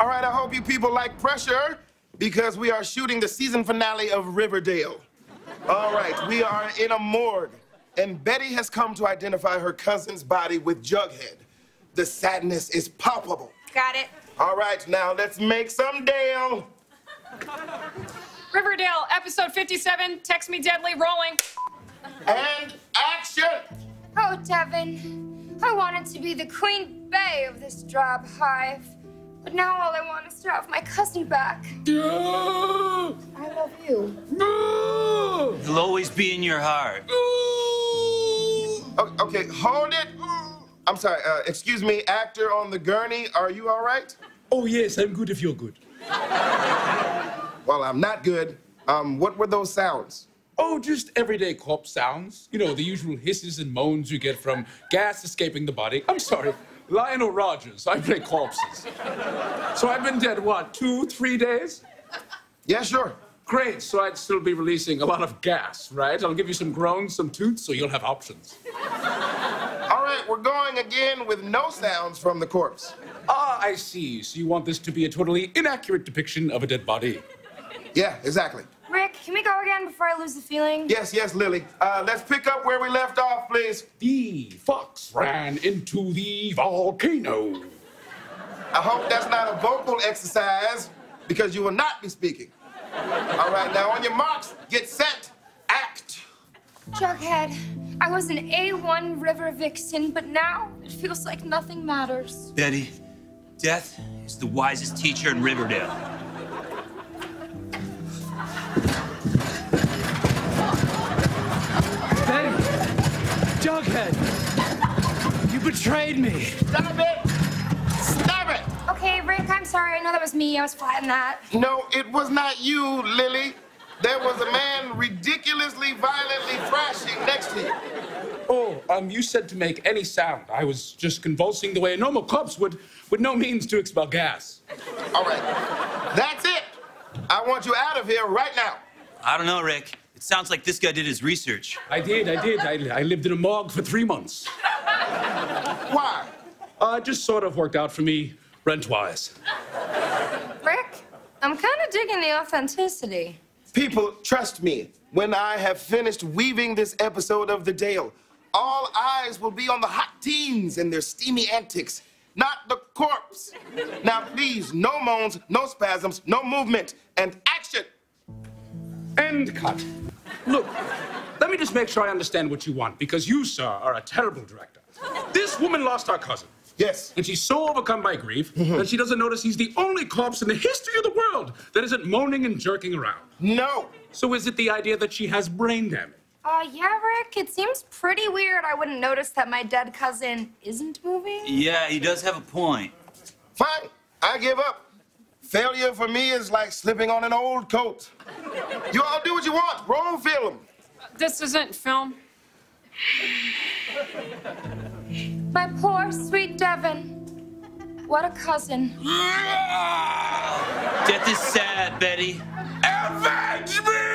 All right, I hope you people like pressure because we are shooting the season finale of Riverdale. All right, we are in a morgue, and Betty has come to identify her cousin's body with Jughead. The sadness is palpable. Got it. All right, now let's make some Dale. Riverdale, episode 57, Text Me Deadly, rolling. And action! Oh, Devin, I wanted to be the queen bae of this drab hive, but now all I want is to have my cousin back. No! I love you. No! He'll always be in your heart. No! Okay, hold it. I'm sorry, excuse me, actor on the gurney, are you all right? Oh, yes, I'm good if you're good. Well, I'm not good. What were those sounds? Oh, just everyday corp sounds. You know, the usual hisses and moans you get from gas escaping the body. I'm sorry, Lionel Rogers. I play corpses. So I've been dead, what, 2, 3 days? Yeah, sure. Great, so I'd still be releasing a lot of gas, right? I'll give you some groans, some toots, so you'll have options. All right, we're going again with no sounds from the corpse. Ah, I see. So you want this to be a totally inaccurate depiction of a dead body. Yeah, exactly. Rick, can we go again before I lose the feeling? Yes, yes, Lily. Let's pick up where we left off, please. The fox ran into the volcano. I hope that's not a vocal exercise, because you will not be speaking. All right, now on your marks, get set, act. Jughead, I was an A1 river vixen, but now it feels like nothing matters. Betty, death is the wisest teacher in Riverdale. Jughead, you betrayed me. Stop it! Stop it! Okay, Rick, I'm sorry. I know that was me. I was flatting that. No, it was not you, Lily. There was a man ridiculously, violently thrashing next to you. Oh, you said to make any sound. I was just convulsing the way a normal corpse would, with no means to expel gas. All right, that's it. I want you out of here right now. I don't know, Rick. It sounds like this guy did his research. I did. I lived in a morgue for 3 months. Why? It just sort of worked out for me, rent-wise. Rick, I'm kind of digging the authenticity. People, trust me, when I have finished weaving this episode of The Dale, all eyes will be on the hot teens and their steamy antics, not the corpse. Now, please, no moans, no spasms, no movement, and action. End cut. Look, let me just make sure I understand what you want, because you, sir, are a terrible director. This woman lost our cousin. Yes. And she's so overcome by grief that she doesn't notice he's the only corpse in the history of the world that isn't moaning and jerking around. No. So is it the idea that she has brain damage? Yeah, Rick, it seems pretty weird I wouldn't notice that my dead cousin isn't moving. Yeah, he does have a point. Fine, I give up. Failure for me is like slipping on an old coat. You all do what you want. Roll film. This isn't film. My poor, sweet Devin. What a cousin. Death is sad, Betty. Avenge me!